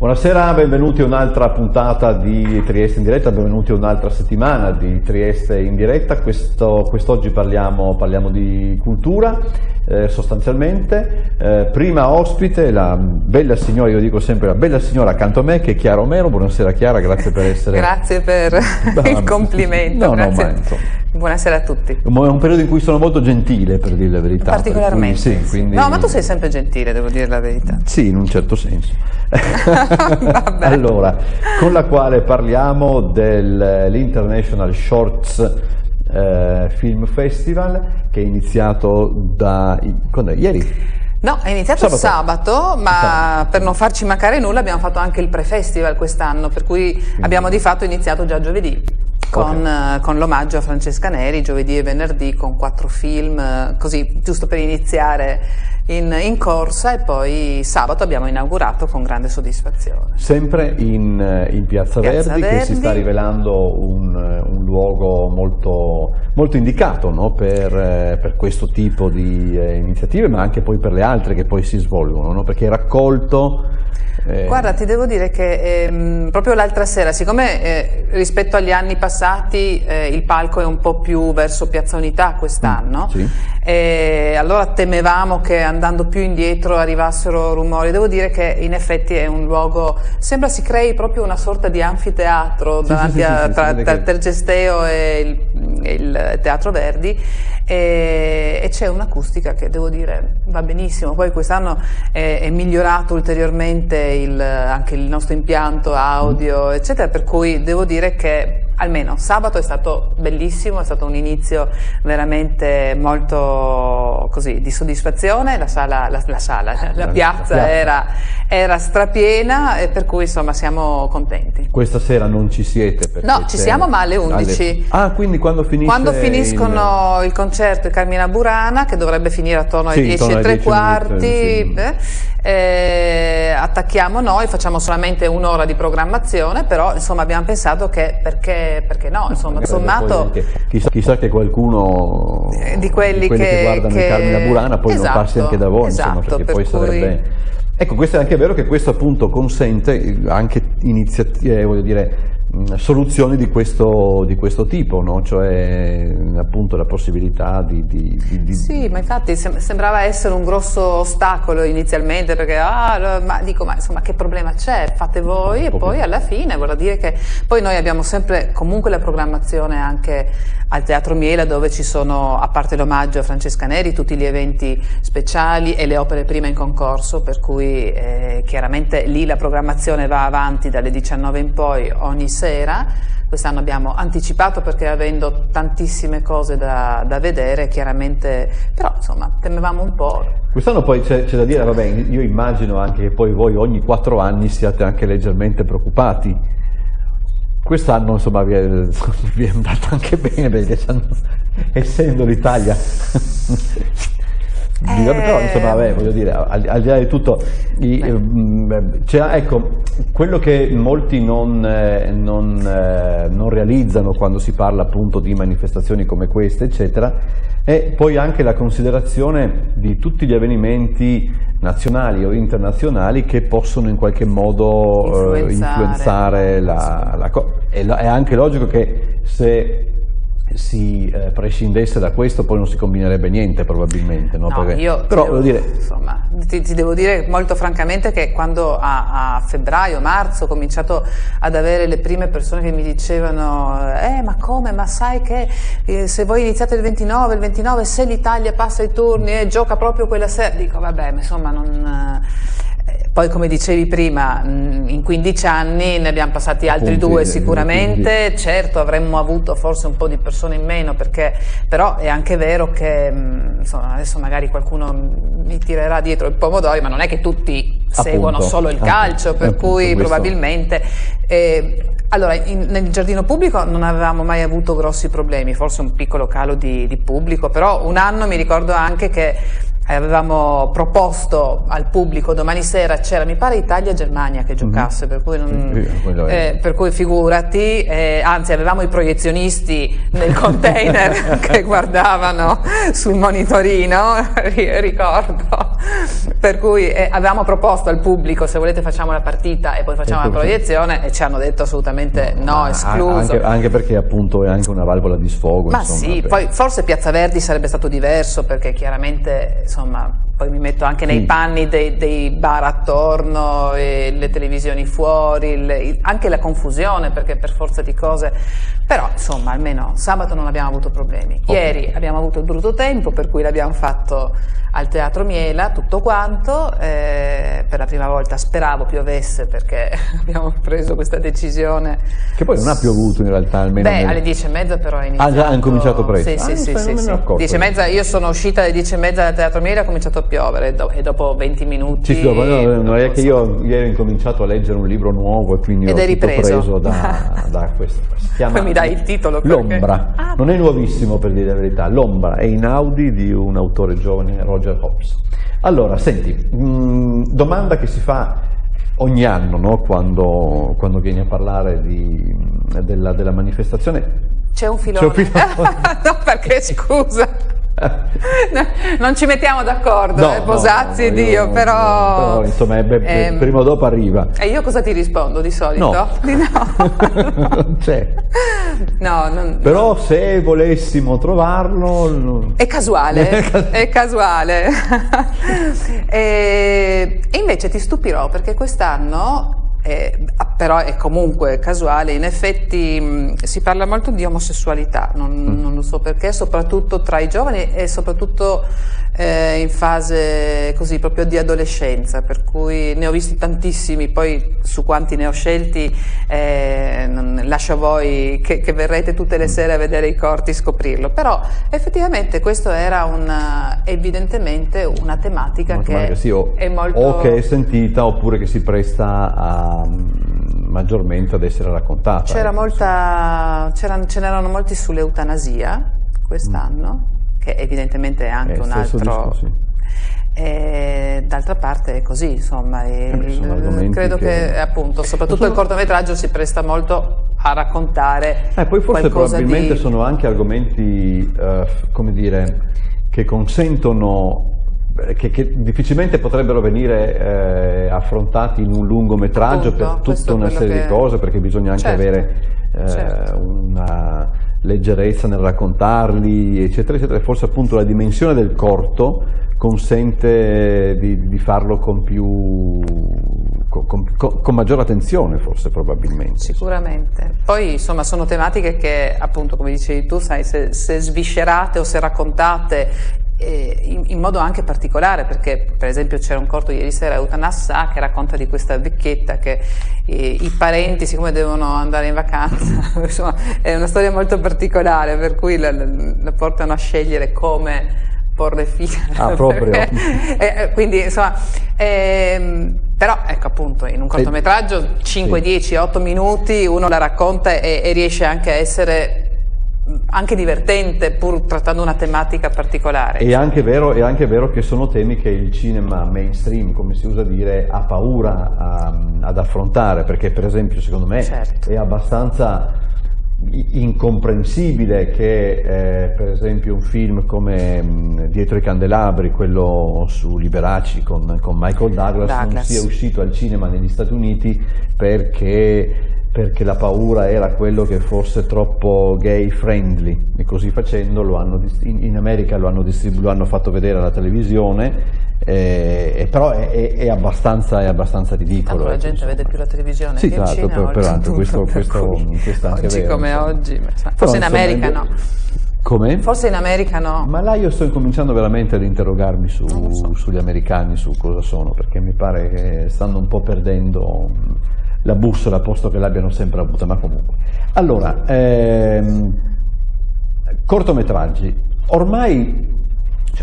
Buonasera, benvenuti a un'altra puntata di Trieste in diretta, benvenuti a un'altra settimana di Trieste in diretta. Quest'oggi parliamo di cultura sostanzialmente. Prima ospite, la bella signora, io dico sempre la bella signora accanto a me, che è Chiara Omero. Buonasera Chiara, grazie per essere... Grazie per il complimento. No, grazie. No, ma, insomma, buonasera a tutti. È un periodo in cui sono molto gentile, per dire la verità. Particolarmente. Cui, sì, quindi... No, ma tu sei sempre gentile, devo dire la verità. Sì, in un certo senso. Vabbè. Allora, con la quale parliamo dell'International Shorts Film Festival, che è iniziato da... Quando è? Ieri? No, è iniziato sabato, ma sabato, per non farci mancare nulla abbiamo fatto anche il pre-festival quest'anno, per cui abbiamo di fatto iniziato già giovedì. Con l'omaggio a Francesca Neri, giovedì e venerdì, con 4 film, così giusto per iniziare in corsa, e poi sabato abbiamo inaugurato con grande soddisfazione. Sempre in Piazza Verdi, che si sta rivelando un luogo molto, molto indicato, no? Per questo tipo di iniziative, ma anche poi per le altre che poi si svolgono, no? Perché è raccolto... Guarda, ti devo dire che proprio l'altra sera, siccome rispetto agli anni passati il palco è un po' più verso Piazza Unità quest'anno, sì, allora temevamo che andando più indietro arrivassero rumori. Devo dire che in effetti è un luogo, sembra si crei proprio una sorta di anfiteatro, sì, davanti tra il Tergesteo e il Teatro Verdi, e c'è un'acustica che devo dire va benissimo. Poi quest'anno è migliorato ulteriormente anche il nostro impianto audio, eccetera, per cui devo dire che almeno sabato è stato bellissimo, è stato un inizio veramente molto così di soddisfazione. La piazza era strapiena, e per cui insomma siamo contenti. Questa sera non ci siete? No, ci siamo, ma alle 11. Ah, quindi quando finiscono il concerto di Carmina Burana, che dovrebbe finire attorno alle 10 e tre quarti, attacchiamo noi, facciamo solamente un'ora di programmazione, però insomma abbiamo pensato che perché no, insomma, sommato chissà che qualcuno di quelli che guardano Carmina Burana poi, esatto, non passi anche da voi, esatto, insomma, perché poi sarebbe... Ecco, questo è anche vero, che questo appunto consente anche iniziative, voglio dire, soluzioni di questo tipo, no? Cioè appunto la possibilità di... Sì, ma infatti sembrava essere un grosso ostacolo inizialmente, perché ma insomma che problema c'è? Fate voi, e poi alla fine vorrà dire che poi noi abbiamo sempre comunque la programmazione anche al Teatro Miela, dove ci sono, a parte l'omaggio a Francesca Neri, tutti gli eventi speciali e le opere prime in concorso, per cui chiaramente lì la programmazione va avanti dalle 19 in poi ogni sera. Quest'anno abbiamo anticipato perché, avendo tantissime cose da vedere, chiaramente, però insomma temevamo un po'. Quest'anno poi c'è da dire, vabbè, io immagino anche che poi voi ogni 4 anni siate anche leggermente preoccupati. Quest'anno insomma vi è andata anche bene, perché essendo l'Italia... Però insomma, vabbè, voglio dire, al di là di tutto, ecco, quello che molti non realizzano quando si parla appunto di manifestazioni come queste, eccetera, è poi anche la considerazione di tutti gli avvenimenti nazionali o internazionali che possono in qualche modo influenzare la cosa. È anche logico che se si prescindesse da questo poi non si combinerebbe niente, probabilmente, no? No, perché... ti devo dire molto francamente che quando a febbraio, marzo ho cominciato ad avere le prime persone che mi dicevano ma come, ma sai che se voi iniziate il 29, se l'Italia passa i turni e gioca proprio quella sera, dico vabbè, ma insomma non... Poi, come dicevi prima, in 15 anni ne abbiamo passati altri due sicuramente, certo avremmo avuto forse un po' di persone in meno, perché però è anche vero che insomma, adesso magari qualcuno mi tirerà dietro il pomodoro, ma non è che tutti seguono solo il calcio, per cui probabilmente... Allora, nel giardino pubblico non avevamo mai avuto grossi problemi, forse un piccolo calo di pubblico, però un anno mi ricordo anche che avevamo proposto al pubblico domani sera, c'era, mi pare, Italia-Germania che giocasse, per cui figurati, anzi avevamo i proiezionisti nel container che guardavano sul monitorino, ricordo, Per cui avevamo proposto al pubblico: se volete facciamo la partita e poi facciamo la proiezione, e ci hanno detto assolutamente no, escluso. Anche perché appunto è anche una valvola di sfogo. Ma insomma, sì, poi forse Piazza Verdi sarebbe stato diverso, perché chiaramente insomma poi mi metto anche nei panni dei bar attorno, e le televisioni fuori, anche la confusione, perché per forza di cose, però insomma almeno sabato non abbiamo avuto problemi. Ieri abbiamo avuto il brutto tempo, per cui l'abbiamo fatto al Teatro Miela tutto quanto, per la prima volta speravo piovesse, perché abbiamo preso questa decisione che poi non ha piovuto in realtà, almeno alle 10:30 però è iniziato. Ah, hanno cominciato presto? Sì, 10:30, io sono uscita alle 10:30 dal Teatro Miela, ha cominciato a piovere e dopo 20 minuti no, è che io ieri ho incominciato a leggere un libro nuovo e quindi ho tutto preso da questo. Si chiama, poi mi dai il titolo, L'ombra, perché... non è nuovissimo, per dire la verità. L'ombra è in Audi di un autore giovane, Roger Hobbes. Allora, senti, domanda che si fa ogni anno, no? Quando vieni a parlare della manifestazione. C'è un filone. No, perché scusa, non ci mettiamo d'accordo, Posazzi e Dio, però insomma prima o dopo arriva. E io cosa ti rispondo di solito? No. C'è. Però se volessimo trovarlo è casuale. E invece ti stupirò, perché quest'anno però è comunque casuale, in effetti si parla molto di omosessualità, non lo so perché, soprattutto tra i giovani e soprattutto in fase così proprio di adolescenza, per cui ne ho visti tantissimi, poi su quanti ne ho scelti lascio a voi che verrete tutte le sere a vedere i corti e scoprirlo, però effettivamente questo era evidentemente una tematica che è molto... o che è sentita oppure che si presta a maggiormente ad essere raccontata. Ce n'erano molti sull'eutanasia quest'anno, che evidentemente è anche un altro disco, d'altra parte è così, insomma, credo che appunto soprattutto il cortometraggio si presta molto a raccontare poi forse probabilmente sono anche argomenti come dire, che consentono che difficilmente potrebbero venire affrontati in un lungometraggio, appunto, per tutta una serie di cose, perché bisogna anche avere una leggerezza nel raccontarli, eccetera, eccetera. Forse appunto la dimensione del corto consente di farlo con maggior attenzione, forse, probabilmente. Sicuramente. Poi insomma sono tematiche che appunto, come dicevi tu, sai, se sviscerate o se raccontate in modo anche particolare, perché per esempio c'era un corto ieri sera, Eutanassa, che racconta di questa vecchietta che i parenti, siccome devono andare in vacanza, insomma è una storia molto particolare, per cui la portano a scegliere come porre fine, quindi insomma però ecco appunto in un cortometraggio 5, 10, 8 minuti uno la racconta e riesce anche a essere anche divertente, pur trattando una tematica particolare. È anche vero che sono temi che il cinema mainstream, come si usa dire, ha paura ad affrontare, perché per esempio secondo me è abbastanza incomprensibile che per esempio un film come Dietro i Candelabri, quello su Liberace con Michael Douglas, non sia uscito al cinema negli Stati Uniti perché la paura era quello che fosse troppo gay friendly, e così facendo in America lo hanno fatto vedere alla televisione, però è abbastanza ridicolo. La gente vede più la televisione che il cinema, peraltro, questo anche oggi vero, come oggi, forse in America Come? Forse in America no. Ma là io sto incominciando veramente ad interrogarmi sugli americani, su cosa sono, perché mi pare che stanno un po' perdendo la bussola, posto che l'abbiano sempre avuta, ma comunque. Allora, cortometraggi. Ormai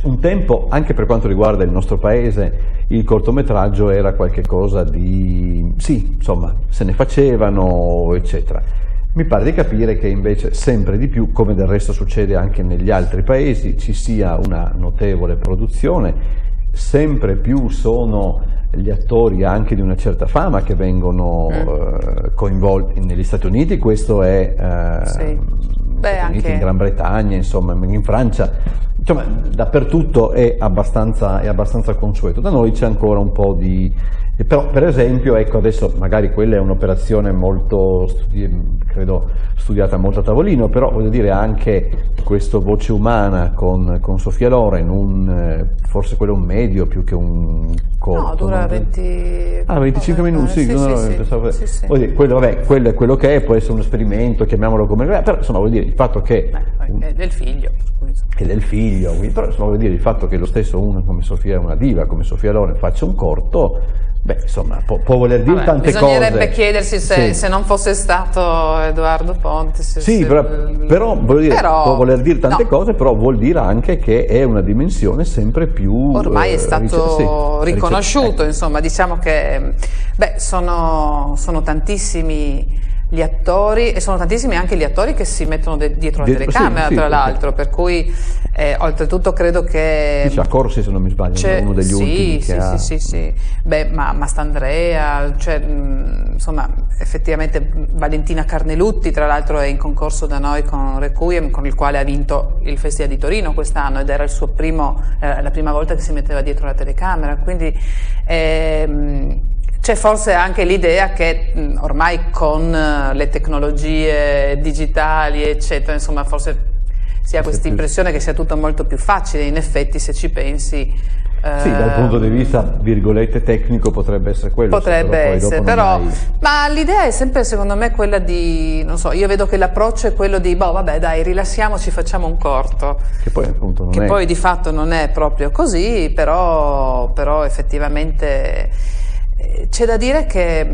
un tempo, anche per quanto riguarda il nostro paese, il cortometraggio era qualche cosa di... sì, insomma, se ne facevano, eccetera. Mi pare di capire che invece sempre di più, come del resto succede anche negli altri paesi, ci sia una notevole produzione, sempre più sono gli attori anche di una certa fama che vengono coinvolti negli Stati Uniti, questo è Stati Uniti, in Gran Bretagna, insomma in Francia insomma, dappertutto è abbastanza consueto. Da noi c'è ancora un po' di... Però, per esempio, ecco, adesso magari quella è un'operazione molto, credo, studiata molto a tavolino, però voglio dire anche questo Voce Umana con Sofia Loren, forse quello è un medio più che un corto. No, dura 20... Ah, 25 minuti, sì, quello è quello che è, può essere un esperimento, chiamiamolo come... Però, insomma, voglio dire, il fatto che... è del figlio. Che del figlio, quindi, però, insomma, voglio dire, il fatto che lo stesso uno come Sofia è una diva, come Sofia Loren faccia un corto... Beh, insomma, può voler dire tante cose. Bisognerebbe chiedersi se non fosse stato Edoardo Ponte. Però può voler dire tante cose, però vuol dire anche che è una dimensione sempre più... Ormai è stato riconosciuto, insomma, diciamo che sono tantissimi gli attori, e sono tantissimi anche gli attori che si mettono dietro la telecamera, tra l'altro, per cui oltretutto credo che... Sì, a Corsi, se non mi sbaglio, è uno degli ultimi che ha... Sì. Beh, ma Mastandrea, cioè, insomma, effettivamente Valentina Carnelutti, tra l'altro, è in concorso da noi con Requiem, con il quale ha vinto il Festival di Torino quest'anno, ed era il suo primo, la prima volta che si metteva dietro la telecamera, quindi... C'è forse anche l'idea che ormai con le tecnologie digitali, eccetera, insomma, forse si ha questa impressione che sia tutto molto più facile. In effetti, se ci pensi, sì, dal punto di vista virgolette tecnico potrebbe essere quello. Potrebbe essere, però ma l'idea è sempre, secondo me, quella di, non so, io vedo che l'approccio è quello di vabbè, dai, rilassiamoci, facciamo un corto. Che poi appunto non è. Che poi di fatto non è proprio così, però effettivamente. C'è da dire che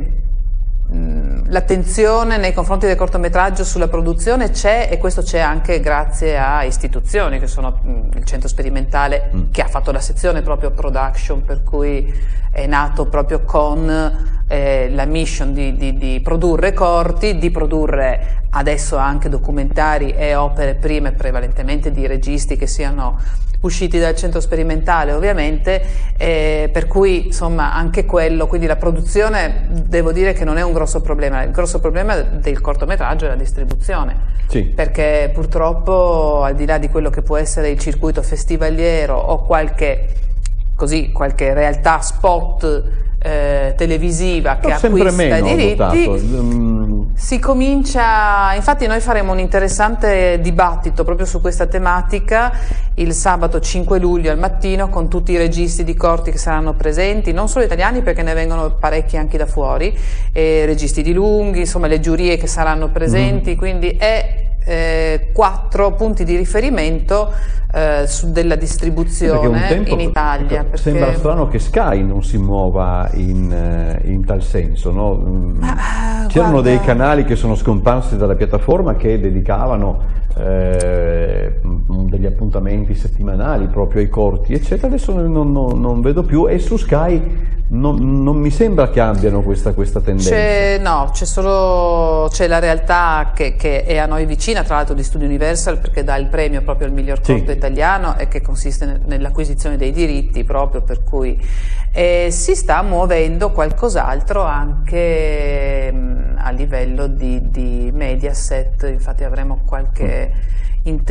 l'attenzione nei confronti del cortometraggio sulla produzione c'è, e questo c'è anche grazie a istituzioni che sono il Centro Sperimentale, che ha fatto la sezione proprio production, per cui è nato proprio con la mission di produrre corti, di produrre adesso anche documentari e opere prime prevalentemente di registi che siano usciti dal Centro Sperimentale, ovviamente, per cui insomma anche quello, quindi la produzione devo dire che non è un grosso problema. Il grosso problema del cortometraggio è la distribuzione, perché purtroppo, al di là di quello che può essere il circuito festivaliero o qualche realtà spot televisiva che acquista i diritti, si comincia. Infatti noi faremo un interessante dibattito proprio su questa tematica il sabato 5 luglio al mattino, con tutti i registi di corti che saranno presenti, non solo italiani, perché ne vengono parecchi anche da fuori, registi di lunghi, insomma le giurie che saranno presenti, quindi è 4 punti di riferimento della distribuzione in Italia. Perché... Sembra strano che Sky non si muova in tal senso, no? C'erano dei canali che sono scomparsi dalla piattaforma che dedicavano degli appuntamenti settimanali proprio ai corti, eccetera. Adesso non vedo più, e su Sky non mi sembra che abbiano questa tendenza. C'è la realtà che è a noi vicina, tra l'altro, di Studio Universal, perché dà il premio proprio al miglior corto italiano, e che consiste nell'acquisizione dei diritti, proprio per cui si sta muovendo qualcos'altro anche a livello di Mediaset. Infatti avremo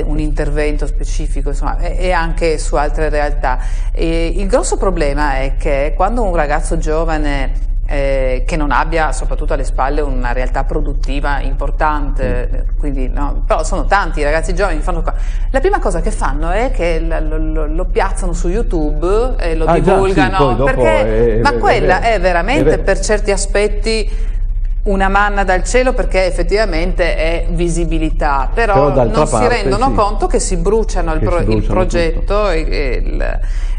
un intervento specifico, insomma, e anche su altre realtà. Il grosso problema è che quando un ragazzo giovane che non abbia soprattutto alle spalle una realtà produttiva importante, quindi no, però sono tanti i ragazzi giovani che fanno la prima cosa che fanno è che lo piazzano su YouTube e lo divulgano, perché quella è veramente, per certi aspetti, una manna dal cielo, perché effettivamente è visibilità, però non si rendono conto che si bruciano il progetto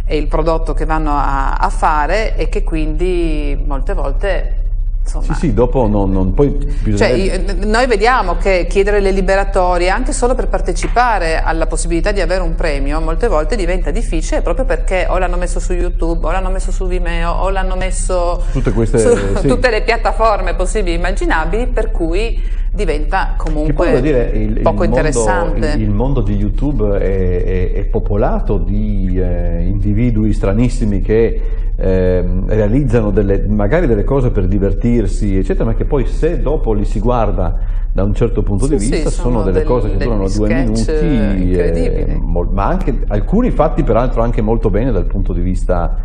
e il prodotto che vanno a fare, e che quindi molte volte, insomma, dopo non poi bisognerebbe... Cioè, noi vediamo che chiedere le liberatorie anche solo per partecipare alla possibilità di avere un premio molte volte diventa difficile, proprio perché o l'hanno messo su YouTube, o l'hanno messo su Vimeo, o l'hanno messo tutte le piattaforme possibili e immaginabili, per cui diventa comunque poco interessante. Il mondo di YouTube è popolato di individui stranissimi che realizzano magari delle cose per divertirsi, eccetera, ma che poi se dopo li si guarda da un certo punto di vista sono delle cose che durano 2 minuti, ma anche alcuni fatti peraltro anche molto bene dal punto di vista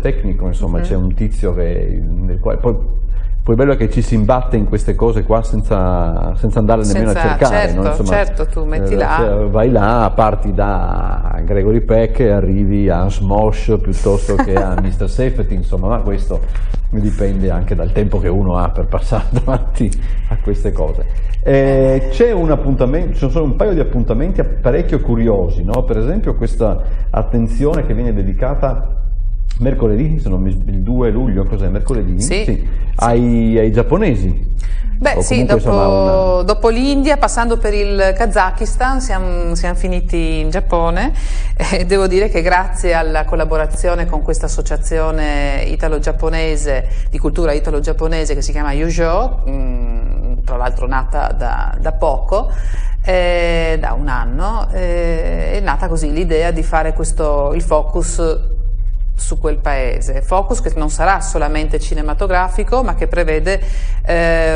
tecnico, insomma. C'è un tizio nel quale poi bello è che ci si imbatte in queste cose qua senza andare nemmeno a cercare. Certo, no? Insomma, certo, tu metti là. Vai là, parti da Gregory Peck e arrivi a Smosh piuttosto che a Mr. Safety, insomma, ma questo dipende anche dal tempo che uno ha per passare davanti a queste cose. C'è un appuntamento, ci sono un paio di appuntamenti parecchio curiosi, no? Per esempio questa attenzione che viene dedicata mercoledì, se non il 2 luglio, cos'è? Mercoledì? Sì. Ai giapponesi. Beh sì, dopo l'India, passando per il Kazakistan, siamo finiti in Giappone, e devo dire che grazie alla collaborazione con questa associazione italo-giapponese, di cultura italo-giapponese, che si chiama Yujo, tra l'altro nata da poco, da un anno, è nata così l'idea di fare il focus su quel paese, focus che non sarà solamente cinematografico, ma che prevede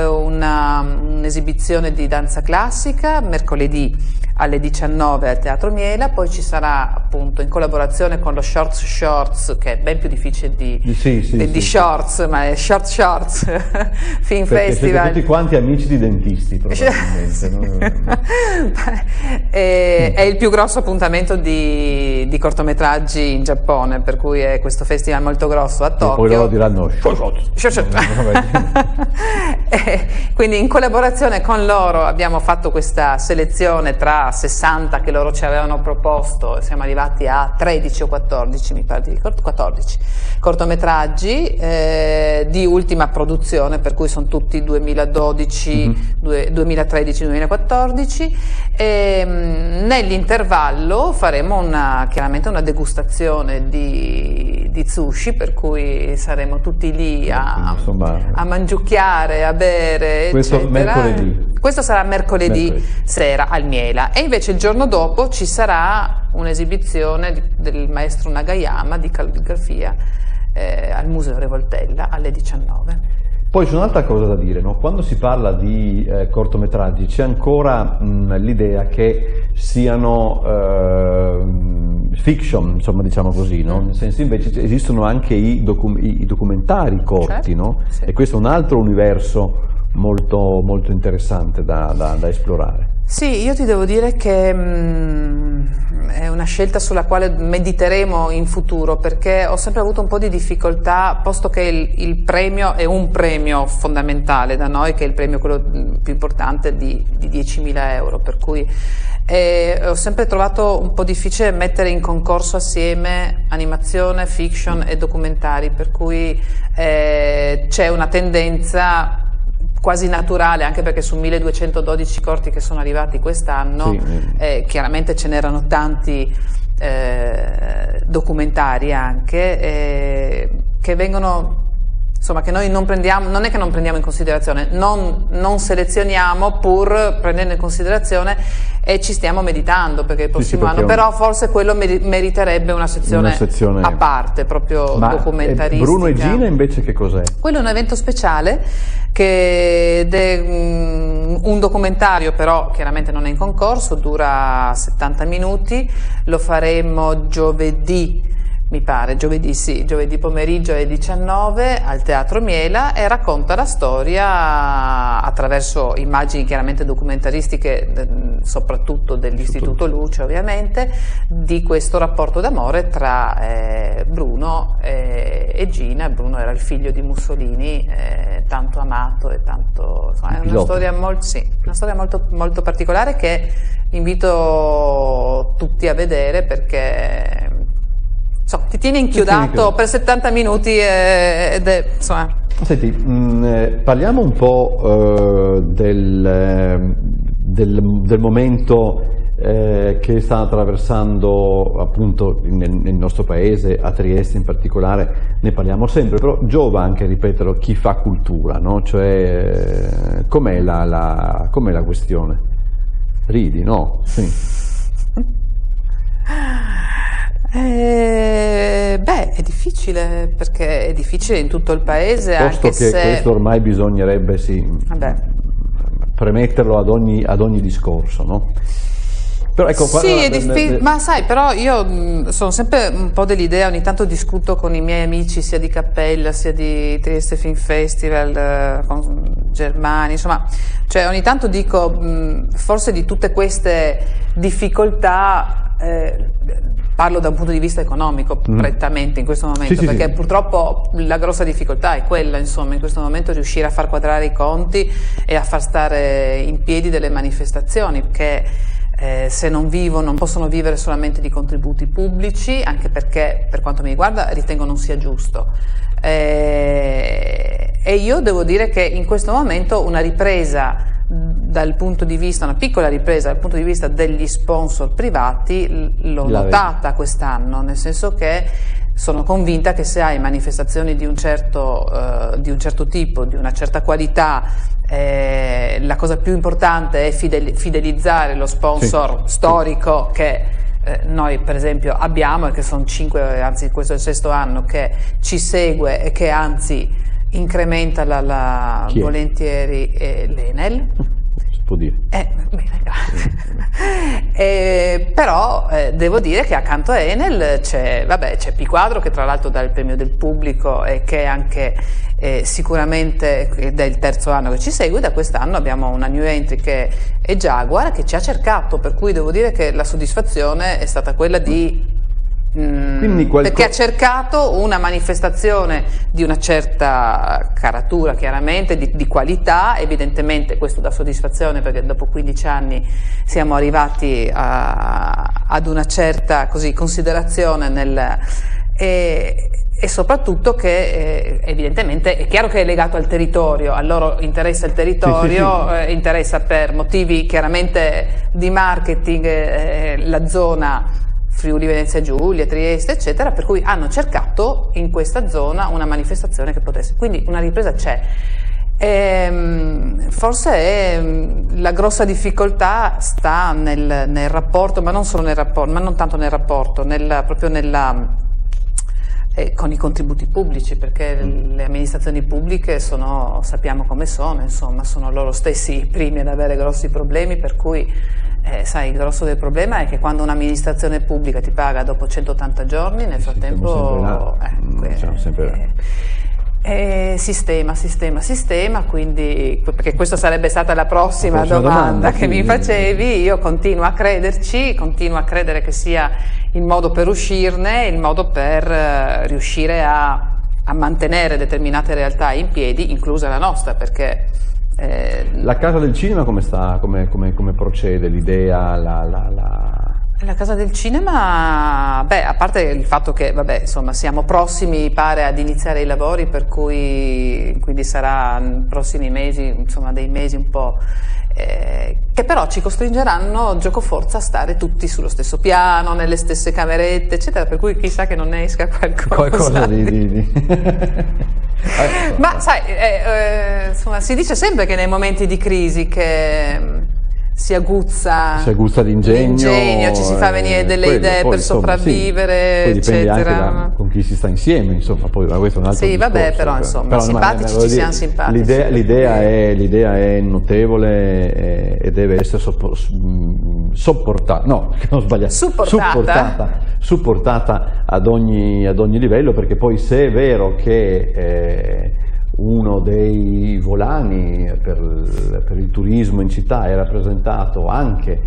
un'esibizione di danza classica mercoledì alle 19 al Teatro Miela, poi ci sarà appunto in collaborazione con lo Shorts, che è ben più difficile di Shorts, ma è Short Shorts Film Festival. Siete tutti quanti amici di dentisti, probabilmente. Sì. No? È il più grosso appuntamento di cortometraggi in Giappone, per cui è questo festival molto grosso a Tokyo. E poi loro diranno quindi in collaborazione con loro abbiamo fatto questa selezione tra 60 che loro ci avevano proposto, siamo arrivati a 13 o 14, mi pare di ricordare, 14 cortometraggi di ultima produzione, per cui sono tutti 2012, 2013, 2014. Nell'intervallo faremo chiaramente una degustazione di sushi, per cui saremo tutti lì a mangiucchiare, a bere, questo sarà mercoledì sera al Miela. E invece il giorno dopo ci sarà un'esibizione del maestro Nagayama di calligrafia al Museo Revoltella alle 19. Poi c'è un'altra cosa da dire, no? Quando si parla di cortometraggi c'è ancora l'idea che siano fiction, insomma, diciamo così, no? Nel senso, invece esistono anche i documentari corti, no? Sì. E questo è un altro universo molto, molto interessante da esplorare. Sì, io ti devo dire che è una scelta sulla quale mediteremo in futuro, perché ho sempre avuto un po' di difficoltà, posto che il premio è un premio fondamentale da noi, che è il premio quello più importante di 10.000 euro, per cui ho sempre trovato un po' difficile mettere in concorso assieme animazione, fiction e documentari, per cui c'è una tendenza quasi naturale, anche perché su 1212 corti che sono arrivati quest'anno, chiaramente ce n'erano tanti documentari anche, che vengono, insomma, che noi non prendiamo, non è che non prendiamo in considerazione, non selezioniamo pur prendendo in considerazione, e ci stiamo meditando, perché il prossimo anno, però forse quello meriterebbe una sezione a parte, proprio documentaristica. Bruno e Gina invece che cos'è? Quello è un evento speciale, che è un documentario, però chiaramente non è in concorso, dura 70 minuti, lo faremo giovedì, mi pare, giovedì pomeriggio alle 19 al Teatro Miela, e racconta la storia attraverso immagini chiaramente documentaristiche, soprattutto dell'Istituto Luce ovviamente, di questo rapporto d'amore tra Bruno e Gina. Bruno era il figlio di Mussolini, tanto amato e tanto, insomma, è una storia molto, molto particolare, che invito tutti a vedere, perché ti tiene inchiodato per 70 minuti ed è, insomma. Senti, parliamo un po' del momento che sta attraversando appunto nel nostro paese, a Trieste in particolare, ne parliamo sempre, però giova anche ripeterlo, chi fa cultura, no? Cioè, com'è la questione? Ridi, no? Sì. Beh, è difficile, perché è difficile in tutto il paese, posto anche se... questo ormai bisognerebbe, sì, premetterlo ad ogni discorso, no? Però ecco, sì, ma sai, però io sono sempre un po' dell'idea, ogni tanto discuto con i miei amici sia di Cappella sia di Trieste Film Festival, con Germani, insomma, cioè ogni tanto dico, forse di tutte queste difficoltà, parlo da un punto di vista economico prettamente in questo momento, sì, perché sì, purtroppo la grossa difficoltà è quella, insomma, in questo momento riuscire a far quadrare i conti e a far stare in piedi delle manifestazioni che se non vivono, non possono vivere solamente di contributi pubblici, anche perché per quanto mi riguarda ritengo non sia giusto. E io devo dire che in questo momento una ripresa dal punto di vista, una piccola ripresa dal punto di vista degli sponsor privati l'ho notata quest'anno, nel senso che sono convinta che se hai manifestazioni di un certo tipo, di una certa qualità, la cosa più importante è fidelizzare lo sponsor storico che noi per esempio abbiamo, e che sono 5, anzi questo è il 6º anno che ci segue e che anzi incrementa volentieri l'Enel, si può dire, bene, grazie. Però devo dire che accanto a Enel c'è P Quadro, che tra l'altro dà il premio del pubblico e che anche sicuramente ed è il 3º anno che ci segue. Da quest'anno abbiamo una new entry che è Jaguar, che ci ha cercato, per cui devo dire che la soddisfazione è stata quella di perché ha cercato una manifestazione di una certa caratura, chiaramente di qualità. Evidentemente questo dà soddisfazione, perché dopo 15 anni siamo arrivati ad una certa così considerazione e soprattutto che evidentemente è chiaro che è legato al territorio, a loro interessa il territorio, sì, sì, sì. Interessa per motivi chiaramente di marketing la zona Friuli, Venezia Giulia, Trieste, eccetera, per cui hanno cercato in questa zona una manifestazione che potesse, quindi una ripresa c'è. Forse la grossa difficoltà sta nel rapporto, ma non solo nel rapporto, ma non tanto nel rapporto, con i contributi pubblici, perché le amministrazioni pubbliche sappiamo come sono, insomma, sono loro stessi i primi ad avere grossi problemi, per cui sai, il grosso del problema è che quando un'amministrazione pubblica ti paga dopo 180 giorni, nel frattempo sistema, quindi, perché questa sarebbe stata la prossima domanda che mi facevi. Io continuo a crederci, continuo a credere che sia il modo per uscirne, il modo per riuscire a mantenere determinate realtà in piedi, inclusa la nostra, perché... La Casa del Cinema come sta? Come procede l'idea? La Casa del Cinema, beh, a parte il fatto che, vabbè, insomma, siamo prossimi, pare, ad iniziare i lavori, per cui quindi sarà nei prossimi mesi, insomma, dei mesi un po'... che però ci costringeranno giocoforza a stare tutti sullo stesso piano, nelle stesse camerette, eccetera, per cui chissà che non ne esca qualcosa ma sai, insomma, si dice sempre che nei momenti di crisi che si aguzza l'ingegno, ci si fa venire delle idee per sopravvivere, poi dipende eccetera. Anche con chi si sta insieme, insomma, poi questo è un altro discorso, vabbè, però insomma, simpatici ci siamo simpatici. L'idea è notevole e deve essere supportata ad ogni livello, perché poi se è vero che uno dei volani per il turismo in città è rappresentato anche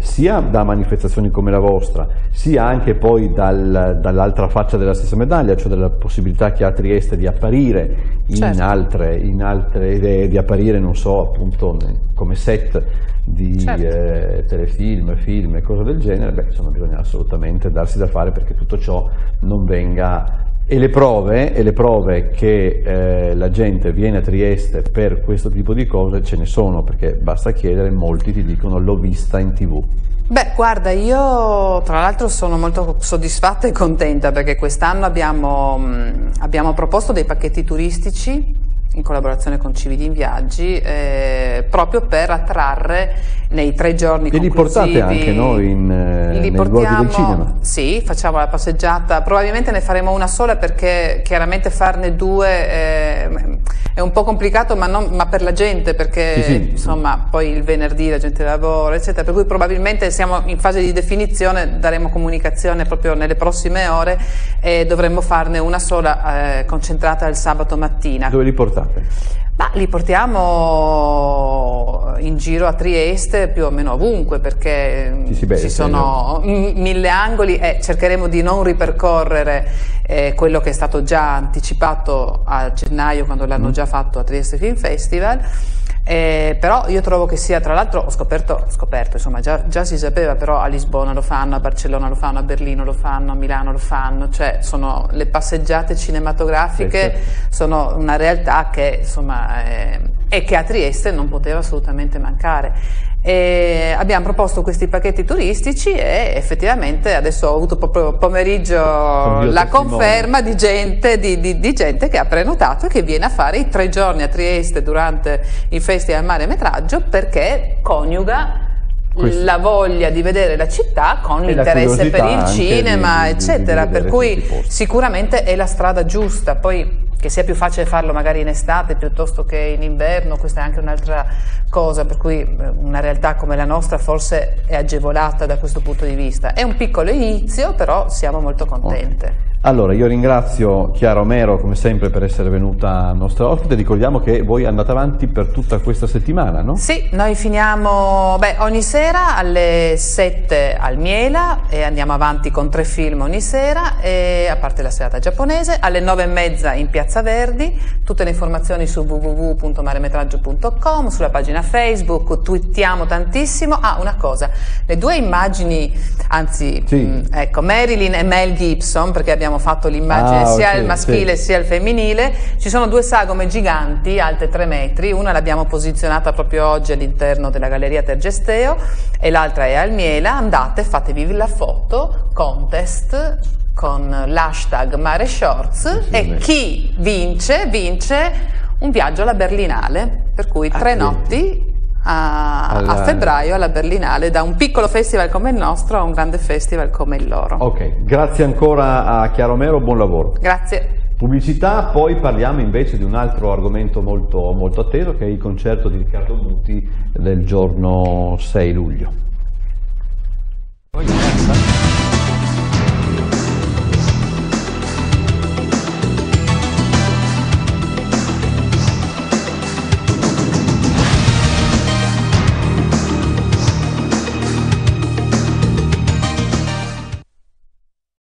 sia da manifestazioni come la vostra, sia anche poi dall'altra faccia della stessa medaglia, cioè dalla possibilità che ha Trieste di apparire in altre idee, di apparire, non so, appunto come set di telefilm, film e cose del genere. Beh, insomma, bisogna assolutamente darsi da fare perché tutto ciò non venga... E le prove che la gente viene a Trieste per questo tipo di cose ce ne sono, perché basta chiedere, molti ti dicono l'ho vista in TV. Beh, guarda, io tra l'altro sono molto soddisfatta e contenta, perché quest'anno abbiamo proposto dei pacchetti turistici in collaborazione con Civili in Viaggi, proprio per attrarre nei 3 giorni conclusivi. Li portate anche noi nei luoghi del cinema? Sì, facciamo la passeggiata, probabilmente ne faremo una sola perché chiaramente farne 2 è un po' complicato, ma per la gente, perché sì, sì, insomma poi il venerdì la gente lavora eccetera, per cui probabilmente siamo in fase di definizione, daremo comunicazione proprio nelle prossime ore e dovremmo farne una sola concentrata il sabato mattina. Dove li portate? Ma li portiamo in giro a Trieste, più o meno ovunque, perché ci sono 1000 angoli e cercheremo di non ripercorrere quello che è stato già anticipato a gennaio, quando l'hanno già fatto a Trieste Film Festival. Però io trovo che sia, tra l'altro ho scoperto insomma già si sapeva, però a Lisbona lo fanno, a Barcellona lo fanno, a Berlino lo fanno, a Milano lo fanno, cioè sono le passeggiate cinematografiche, certo, sono una realtà che insomma e che a Trieste non poteva assolutamente mancare. Abbiamo proposto questi pacchetti turistici e effettivamente adesso ho avuto proprio pomeriggio la conferma di gente che ha prenotato e che viene a fare i 3 giorni a Trieste durante il Festival Maremetraggio, perché coniuga la voglia di vedere la città con l'interesse per il cinema eccetera, per cui sicuramente è la strada giusta. Poi che sia più facile farlo magari in estate piuttosto che in inverno, questa è anche un'altra cosa, per cui una realtà come la nostra forse è agevolata da questo punto di vista. È un piccolo inizio, però siamo molto contente. Okay. Allora, io ringrazio Chiara Omero come sempre per essere venuta nostra ospite. Ricordiamo che voi andate avanti per tutta questa settimana, no? Sì, noi finiamo ogni sera alle 7 al Miela e andiamo avanti con 3 film ogni sera, e, a parte la serata giapponese, alle 9:30 in Piazza Verdi. Tutte le informazioni su www.maremetraggio.com, sulla pagina Facebook, twittiamo tantissimo. Ah, una cosa, le 2 immagini, anzi sì, ecco, Marilyn e Mel Gibson, perché abbiamo fatto l'immagine sia al maschile sia al femminile. Ci sono 2 sagome giganti alte 3 metri, una l'abbiamo posizionata proprio oggi all'interno della galleria Tergesteo e l'altra è al Miela. Andate, fatevi la foto contest con l'hashtag Mare Shorts e chi vince un viaggio alla Berlinale, per cui 3 notti a febbraio alla Berlinale, da un piccolo festival come il nostro a un grande festival come il loro. Ok, grazie ancora a Chiara Omero, buon lavoro. Grazie. Pubblicità, poi parliamo invece di un altro argomento molto, molto atteso, che è il concerto di Riccardo Muti del giorno 6 luglio.